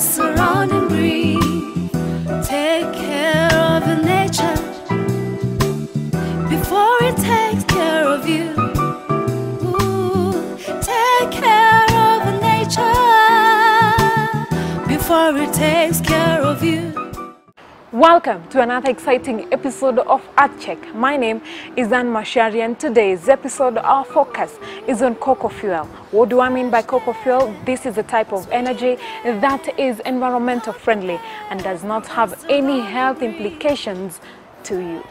just surround and breathe. Take care of the nature before it takes care of you. Ooh, take care of the nature before it takes care of you. Welcome to another exciting episode of Art Check. My name is Anne Mashari and today's episode, our focus is on KOKO Fuel. What do I mean by KOKO Fuel? This is a type of energy that is environmental friendly and does not have any health implications to you.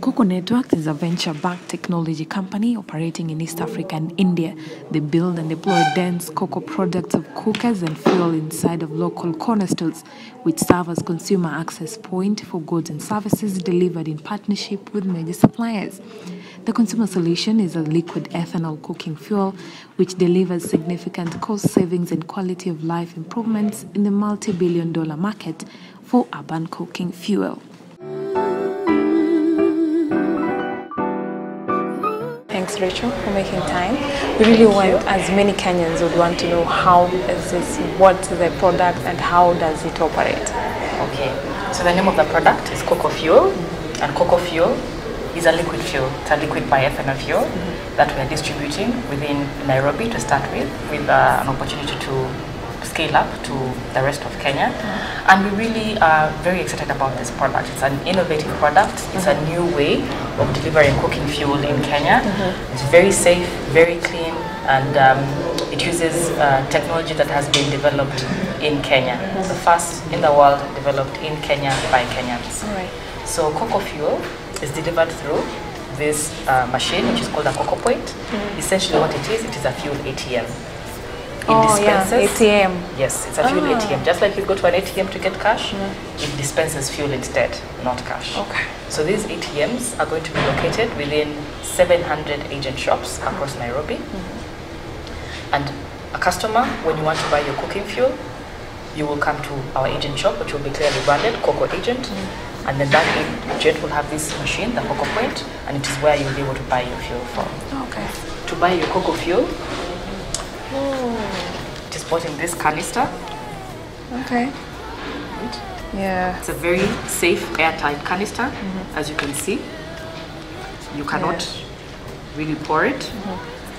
KOKO Networks is a venture-backed technology company operating in East Africa and India. They build and deploy dense cocoa products of cookers and fuel inside of local corner stores, which serve as consumer access point for goods and services delivered in partnership with major suppliers. The consumer solution is a liquid ethanol cooking fuel, which delivers significant cost savings and quality of life improvements in the multi-billion-dollar market for urban cooking fuel. Thanks, Rachel, for making time. We really want, as many Kenyans would want to know, how is this, what is the product and how does it operate? Okay, so the name of the product is KOKO Fuel, and KOKO Fuel is a liquid fuel. It's a liquid bioethanol fuel that we are distributing within Nairobi to start with an opportunity to scale up to the rest of Kenya. And we really are very excited about this product. It's an innovative product. It's a new way of delivering cooking fuel in Kenya. It's very safe, very clean, and it uses technology that has been developed in Kenya. It's the first in the world developed in Kenya by Kenyans. So KOKO Fuel is delivered through this machine, which is called a KOKO Point. Essentially what it is a fuel ATM. It dispenses ATM. Yes, it's a fuel ATM. Just like you go to an ATM to get cash, it dispenses fuel instead, not cash. Okay. So these ATMs are going to be located within 700 agent shops across Nairobi. And a customer, when you want to buy your cooking fuel, you will come to our agent shop, which will be clearly branded KOKO Agent. And then that agent will have this machine, the KOKO Point, and it is where you'll be able to buy your fuel from. Okay. To buy your KOKO fuel, just bought in this canister. Okay. Right. Yeah. It's a very safe, airtight canister. As you can see, you cannot really pour it.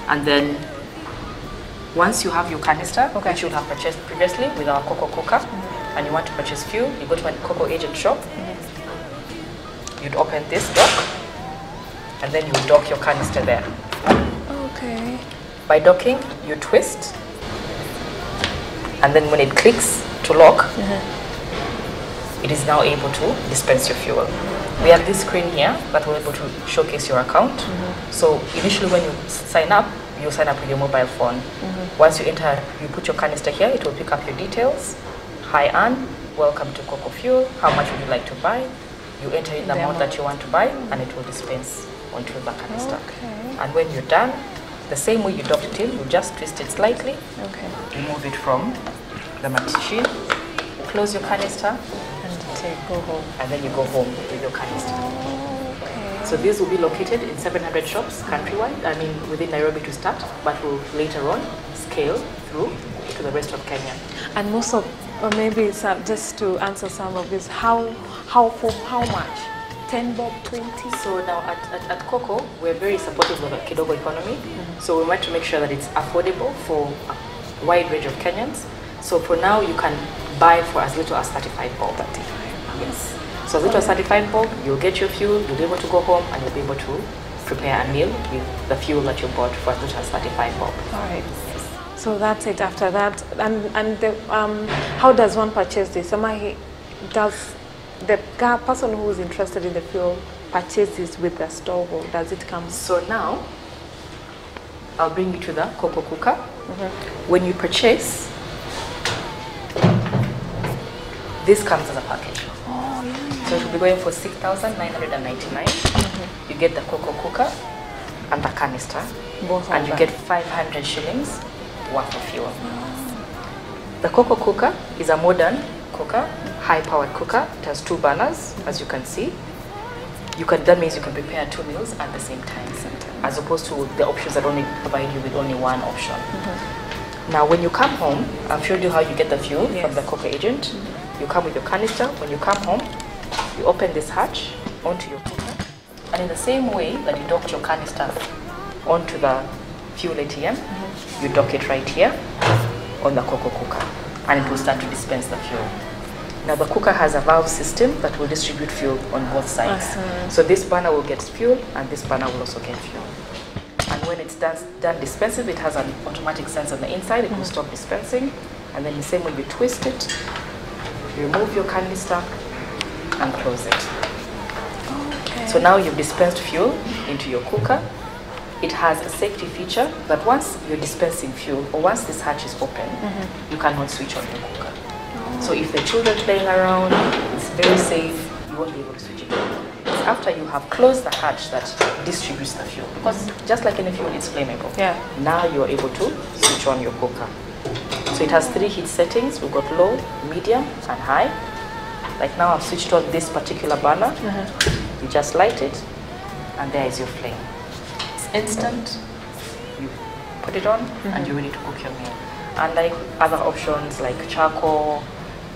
And then once you have your canister, which you'll have purchased previously with our KOKO Cooker, and you want to purchase fuel, you go to a KOKO Agent shop. You'd open this dock, and then you dock your canister there. Okay. By docking, you twist, and then when it clicks to lock, it is now able to dispense your fuel. We have this screen here that will be able to showcase your account. So initially when you sign up, you sign up with your mobile phone. Once you enter, you put your canister here, it will pick up your details. Hi Anne, welcome to KOKO Fuel. How much would you like to buy? You enter in the amount that you want to buy, and it will dispense onto the canister. And when you're done, the same way you docked it in, you just twist it slightly, remove it from the machine, close your canister, and go home. And then you go home with your canister. So these will be located in 700 shops countrywide, I mean within Nairobi to start, but will later on scale through to the rest of Kenya. And most of, or maybe some, just to answer some of this, how much? 10 bob, 20. So now at KOKO, we're very supportive of the Kidogo economy. So we want to make sure that it's affordable for a wide range of Kenyans. So for now, you can buy for as little as 35 bob. 35. Yes. So as little as 35 bob, you'll get your fuel, you'll be able to go home, and you'll be able to prepare a meal with the fuel that you bought for as little as 35 bob. All right. Yes. So that's it after that. And the, how does one purchase this? Does the person who is interested in the fuel purchases with the store, or does it come? So now, I'll bring you to the KOKO Cooker. When you purchase, this comes as a package. So it will be going for 6,999. You get the KOKO Cooker and the canister, and you get 500 shillings worth of fuel. The KOKO Cooker is a modern cooker, high-powered cooker. It has two burners, as you can see. you can, that means you can prepare 2 meals at the same time, as opposed to the options that only provide you with only one option. Mm-hmm. Now when you come home, I've showed you how you get the fuel from the KOKO agent. Mm-hmm. You come with your canister. When you come home, you open this hatch onto your cooker, and in the same way that you docked your canister onto the fuel ATM, mm-hmm, you dock it right here on the KOKO cooker, and it will start to dispense the fuel. Now the cooker has a valve system that will distribute fuel on both sides. Awesome. So this burner will get fuel, and this burner will also get fuel. And when it's done dispensing, it has an automatic sense on the inside. It will stop dispensing, and then the same way you twist it, you remove your canister, and close it. Okay. So now you've dispensed fuel into your cooker. It has a safety feature that once you're dispensing fuel, or once this hatch is open, you cannot switch on your cooker. So if the children playing around, it's very safe, you won't be able to switch it on. It's after you have closed the hatch that distributes the fuel. Because just like any fuel, it's flammable. Yeah. Now you're able to switch on your cooker. So it has 3 heat settings. We've got low, medium, and high. Like now I've switched on this particular burner. You just light it, and there is your flame. Instant, you put it on, and you're ready to cook your meal. Unlike other options like charcoal,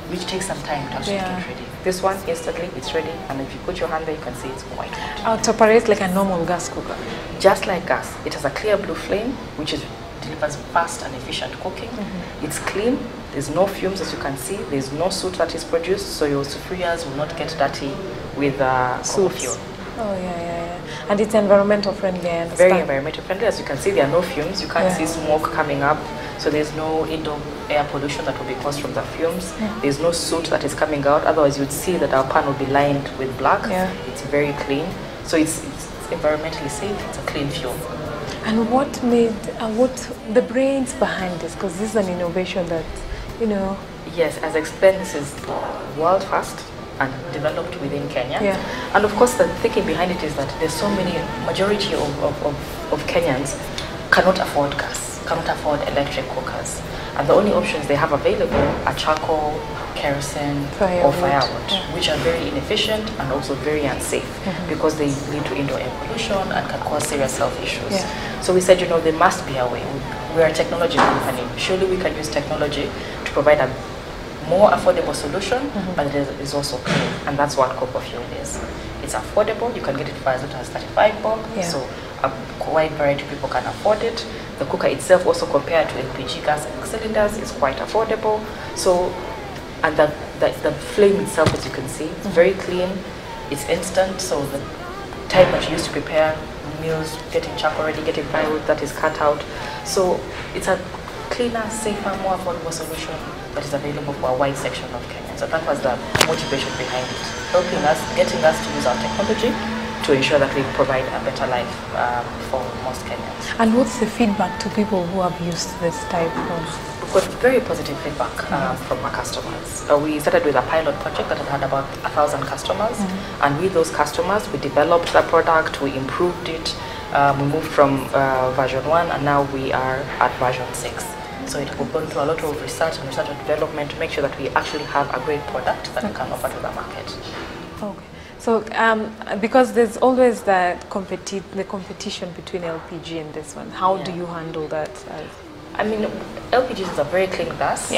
which takes some time to actually get ready. This one, instantly, it's ready, and if you put your hand there, you can see it's quite hot. It operates like a normal gas cooker? Just like gas. It has a clear blue flame, which delivers fast and efficient cooking. It's clean, there's no fumes, as you can see, there's no soot that is produced, so your sufurias will not get dirty with soot fuel. Oh, And it's environmental friendly, I understand. Very environmental friendly. As you can see, there are no fumes. You can't see smoke coming up. So there's no indoor air pollution that will be caused from the fumes. There's no soot that is coming out. Otherwise, you'd see that our pan would be lined with black. It's very clean. So it's environmentally safe. It's a clean fuel. And what made, what the brains behind this? Because this is an innovation that, you know. Yes, as explained, this is world first, and developed within Kenya. And of course the thinking behind it is that there's so many, majority of Kenyans cannot afford gas, cannot afford electric cookers. And the only options they have available are charcoal, kerosene, or firewood, which are very inefficient and also very unsafe because they lead to indoor air pollution and can cause serious health issues. So we said, you know, there must be a way. We are a technology company. Surely we can use technology to provide a more affordable solution, but it is also clean, and that's what KOKO Fuel is. It's affordable. You can get it for as little as 35 bob, so a wide variety of people can afford it. The cooker itself, also compared to LPG gas cylinders, is quite affordable. So, and the flame itself, as you can see, it's very clean. It's instant, so the time that you used to prepare meals, getting charcoal ready, getting firewood, that is cut out. So it's a cleaner, safer, more affordable solution that is available for a wide section of Kenya. So that was the motivation behind it, helping us, getting us to use our technology to ensure that we provide a better life for most Kenyans. And what's the feedback to people who have used this type of? We've got very positive feedback from our customers. We started with a pilot project that had about 1,000 customers, and with those customers, we developed the product, we improved it, we moved from version 1, and now we are at version 6. So it will go through a lot of research and research and development to make sure that we actually have a great product that we can offer to the market. Okay. So because there's always that competition between LPG and this one, how do you handle that? I mean, LPG is a very clean gas,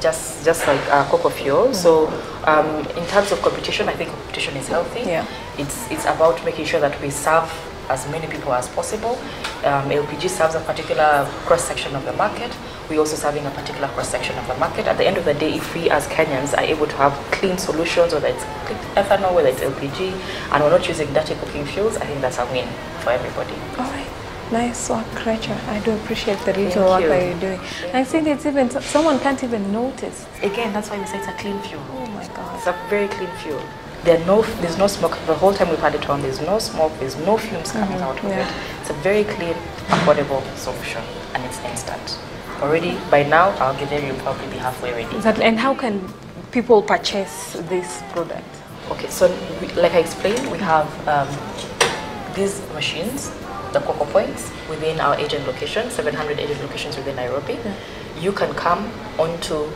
just like KOKO Fuel. So in terms of competition, I think competition is healthy. It's about making sure that we serve as many people as possible. LPG serves a particular cross-section of the market. We're also serving a particular cross-section of the market. At the end of the day, if we as Kenyans are able to have clean solutions, whether it's ethanol, whether it's LPG, and we're not using dirty cooking fuels, I think that's a win for everybody. All right. Nice work, Rachel. I do appreciate the little work that you're doing. I think it's even, someone can't even notice. Again, that's why we say it's a clean fuel. Oh my God. It's a very clean fuel. There's no smoke. The whole time we've had it on, there's no smoke, there's no fumes coming out of it. It's a very clean, affordable solution, and it's instant. Already, by now, I'll give you probably be halfway ready. Exactly. And how can people purchase this product? Okay, so like I explained, we have these machines, the KOKO Points, within our agent locations, 700 agent locations within Nairobi. You can come onto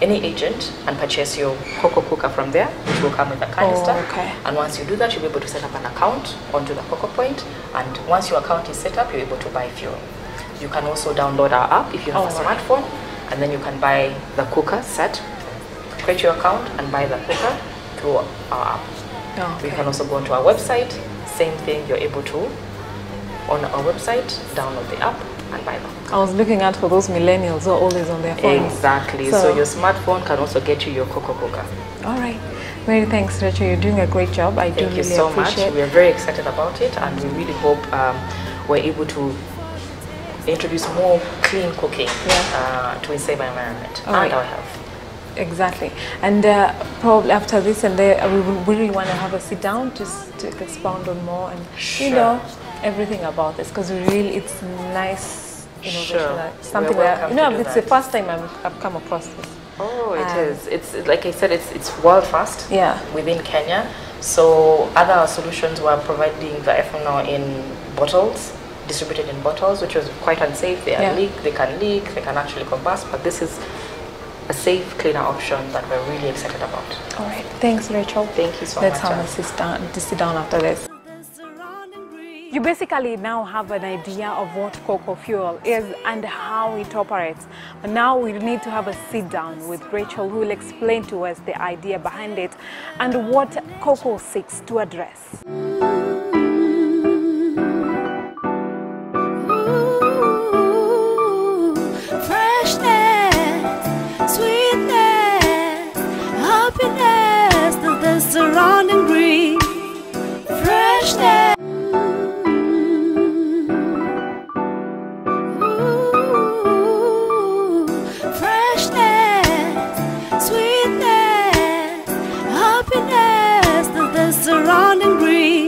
any agent and purchase your KOKO Cooker from there, which will come with a canister. Oh, okay. And once you do that, you'll be able to set up an account onto the KOKO Point. And once your account is set up, you're able to buy fuel. You can also download our app if you have a smartphone, and then you can buy the cooker set, create your account and buy the cooker through our app. Oh, okay. You can also go onto our website, same thing, you're able to, on our website, download the app and buy the cooker. I was looking at for those millennials who are always on their phones. Exactly, so your smartphone can also get you your KOKO Cooker. All right, many thanks Rachel, you're doing a great job. I do really appreciate it. Thank you so much, we are very excited about it and we really hope we're able to introduce more clean cooking to save our environment and our health. Exactly, and probably after this and there, we really want to have a sit down just to expound on more and you know everything about this, because really it's nice innovation. Something that, you know, it's the first time I've come across this. Oh, it is. It's like I said, it's world first. Yeah, within Kenya. So other solutions were providing the ethanol in bottles, distributed in bottles, which was quite unsafe. They are leak, they can actually combust, but this is a safe, cleaner option that we're really excited about. All right, thanks Rachel. Thank you so much. Let's have a sit down after this. You basically now have an idea of what KOKO Fuel is and how it operates. But now we need to have a sit down with Rachel, who will explain to us the idea behind it and what KOKO seeks to address. Surrounding green freshness. Ooh, freshness, sweetness, happiness, the surrounding green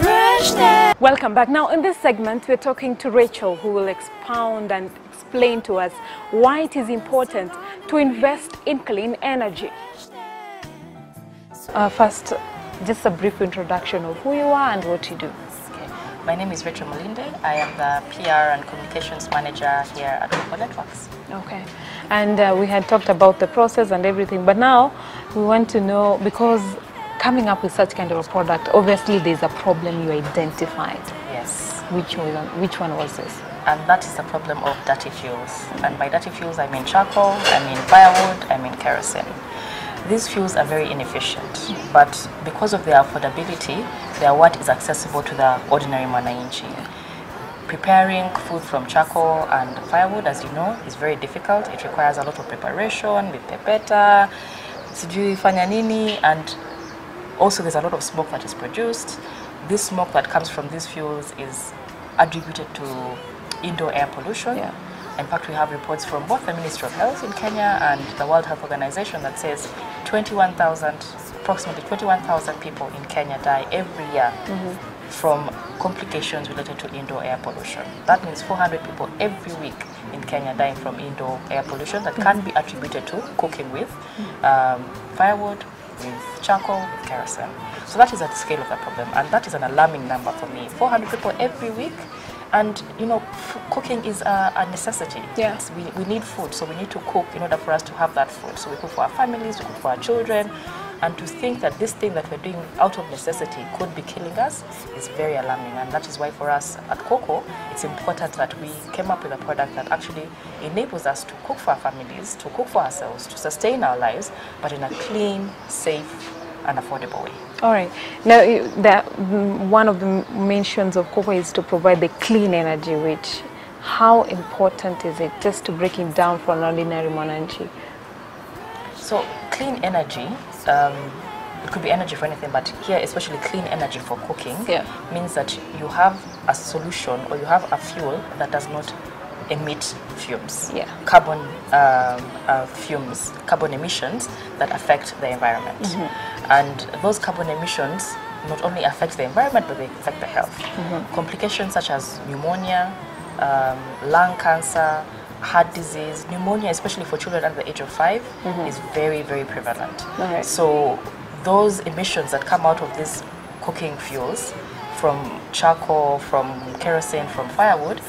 freshness. Welcome back. Now in this segment we're talking to Rachel, who will expound and explain to us why it is important to invest in clean energy. First, just a brief introduction of who you are and what you do. Okay. My name is Rachel Muliande. I am the PR and Communications Manager here at KOKO Networks. Okay. And we had talked about the process and everything, but now we want to know, because coming up with such kind of a product, obviously there's a problem you identified. Yes. Which one was this? And that is the problem of dirty fuels. And by dirty fuels, I mean charcoal, I mean firewood, I mean kerosene. These fuels are very inefficient, but because of their affordability, they are what is accessible to the ordinary mwananchi. Preparing food from charcoal and firewood, as you know, is very difficult. It requires a lot of preparation with pepeta, sijui fanya nini, and also there's a lot of smoke that is produced. This smoke that comes from these fuels is attributed to indoor air pollution. Yeah. In fact, we have reports from both the Ministry of Health in Kenya and the World Health Organization that says approximately 21,000 people in Kenya die every year from complications related to indoor air pollution. That means 400 people every week in Kenya dying from indoor air pollution that can be attributed to cooking with firewood, with charcoal, with kerosene. So that is at the scale of the problem, and that is an alarming number for me. 400 people every week. And, you know, cooking is a necessity. Yeah. We need food, so we need to cook in order for us to have that food. So we cook for our families, we cook for our children. And to think that this thing that we're doing out of necessity could be killing us is very alarming. And that is why for us at KOKO, it's important that we came up with a product that actually enables us to cook for our families, to cook for ourselves, to sustain our lives, but in a clean, safe, an affordable way. All right. Now, that one of the mentions of KOKO is to provide the clean energy, which how important is it, just to break it down for an ordinary mwananchi? So, clean energy, it could be energy for anything, but here, especially clean energy for cooking, means that you have a solution or you have a fuel that does not emit fumes, carbon fumes, carbon emissions that affect the environment. And those carbon emissions not only affect the environment, but they affect the health. Complications such as pneumonia, lung cancer, heart disease. Pneumonia, especially for children under the age of 5, is very, very prevalent. So those emissions that come out of these cooking fuels, from charcoal, from kerosene, from firewood,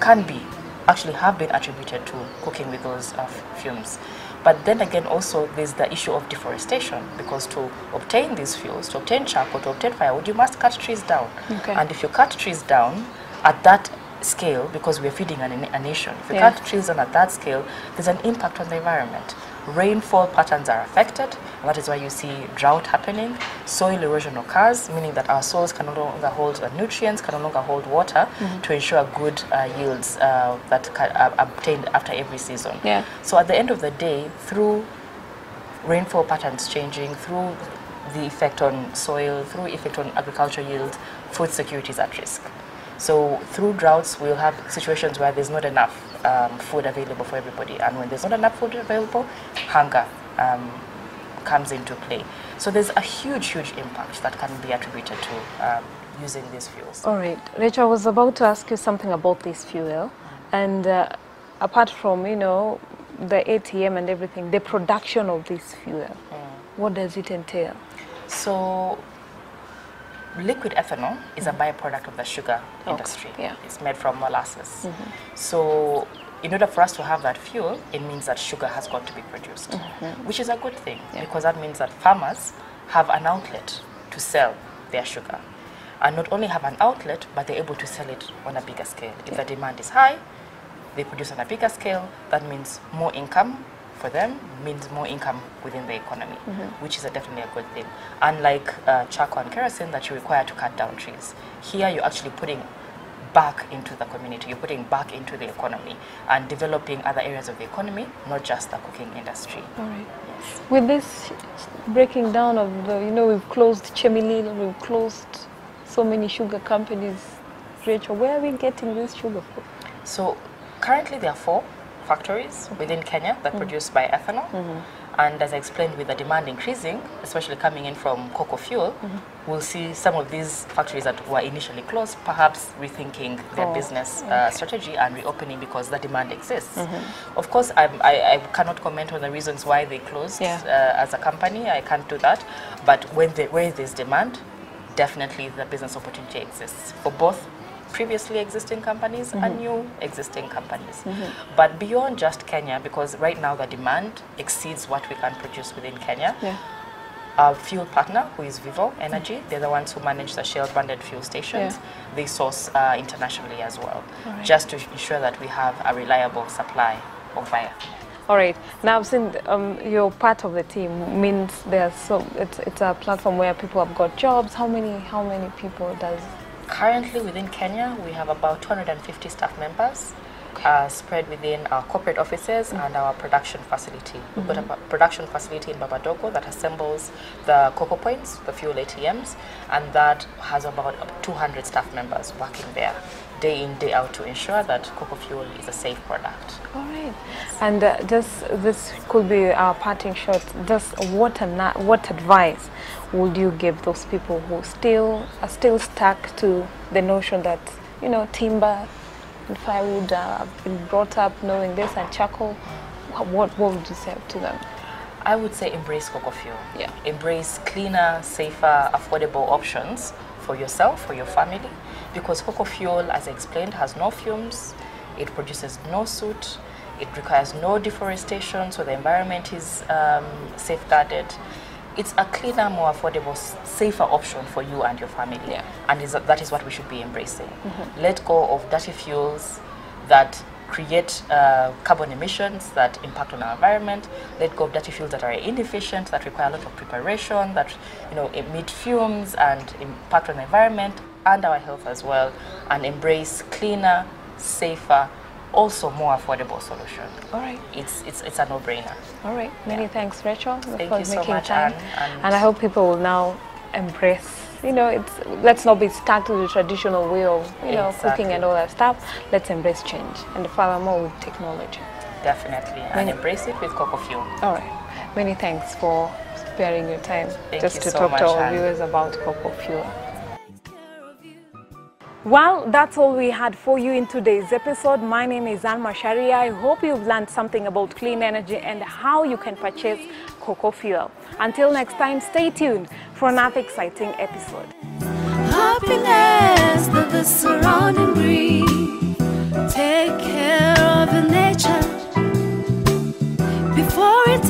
can be, actually have been attributed to cooking with those fumes. But then again, also there's the issue of deforestation, because to obtain these fuels, to obtain charcoal, to obtain firewood, you must cut trees down. Okay. And if you cut trees down at that scale, because we're feeding a nation, if you cut trees down at that scale, there's an impact on the environment. Rainfall patterns are affected, and that is why you see drought happening. Soil erosion occurs, meaning that our soils can no longer hold nutrients, can no longer hold water to ensure good yields that are obtained after every season. Yeah. So at the end of the day, through rainfall patterns changing, through the effect on soil, through effect on agriculture yield, food security is at risk. So through droughts, we'll have situations where there's not enough food available for everybody. And when there's not enough food available, hunger comes into play. So there's a huge, huge impact that can be attributed to using these fuels. All right. Rachel, I was about to ask you something about this fuel. And apart from, you know, the ATM and everything, the production of this fuel, what does it entail? So liquid ethanol is a byproduct of the sugar industry. It's made from molasses. So in order for us to have that fuel, it means that sugar has got to be produced, which is a good thing, because that means that farmers have an outlet to sell their sugar. And not only have an outlet, but they're able to sell it on a bigger scale. If the demand is high, they produce on a bigger scale. That means more income for them, means more income within the economy, which is definitely a good thing. Unlike charcoal and kerosene that you require to cut down trees, here you're actually putting back into the community, you're putting back into the economy and developing other areas of the economy, not just the cooking industry. All right. Yes. With this breaking down of the, you know, we've closed Chemilil, we've closed so many sugar companies, Rachel, where are we getting this sugar from? So currently there are 4 factories within Kenya that produce bioethanol, and as I explained, with the demand increasing, especially coming in from KOKO Fuel, we'll see some of these factories that were initially closed perhaps rethinking their business strategy and reopening because the demand exists. Of course, I cannot comment on the reasons why they closed as a company. I can't do that, but where there's demand, definitely the business opportunity exists for both previously existing companies and new existing companies. But beyond just Kenya, because right now the demand exceeds what we can produce within Kenya, our fuel partner, who is Vivo Energy, they're the ones who manage the Shell branded fuel stations. They source internationally as well, just to ensure that we have a reliable supply of bioethanol. All right. Now, I've seen you're part of the team, means there's it's a platform where people have got jobs. How many people does? Currently within Kenya, we have about 250 staff members spread within our corporate offices and our production facility. We've got a production facility in Babadogo that assembles the KOKO Points, the fuel ATMs, and that has about 200 staff members working there day in, day out to ensure that KOKO Fuel is a safe product. All right. Yes. And this could be our parting shot. Just what advice would you give those people who are still stuck to the notion that, you know, timber and firewood have been brought up knowing this, and charcoal? What would you say to them? I would say embrace KOKO Fuel. Yeah. Embrace cleaner, safer, affordable options for yourself, for your family, because KOKO Fuel, as I explained, has no fumes, it produces no soot, it requires no deforestation, so the environment is safeguarded. It's a cleaner, more affordable, safer option for you and your family, and that is what we should be embracing. Let go of dirty fuels that create carbon emissions that impact on our environment. Let go of dirty fuels that are inefficient, that require a lot of preparation, that, you know, emit fumes and impact on the environment and our health as well, and embrace cleaner, safer, also more affordable solution. All right. It's a no-brainer. All right. Many thanks, Rachel. Thank you so much, Anne. And I hope people will now embrace, you know, let's not be stuck to the traditional way of, you know, cooking and all that stuff. Let's embrace change, and furthermore with technology. Definitely. And embrace it with KOKO Fuel. All right. Many thanks for sparing your time just to talk to our viewers about KOKO Fuel. Well, that's all we had for you in today's episode. My name is Anne Mashari. I hope you've learned something about clean energy and how you can purchase KOKO Fuel. Until next time, stay tuned for another exciting episode. Happiness that the surrounding breed. Take care of the nature before it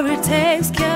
Mashari takes care.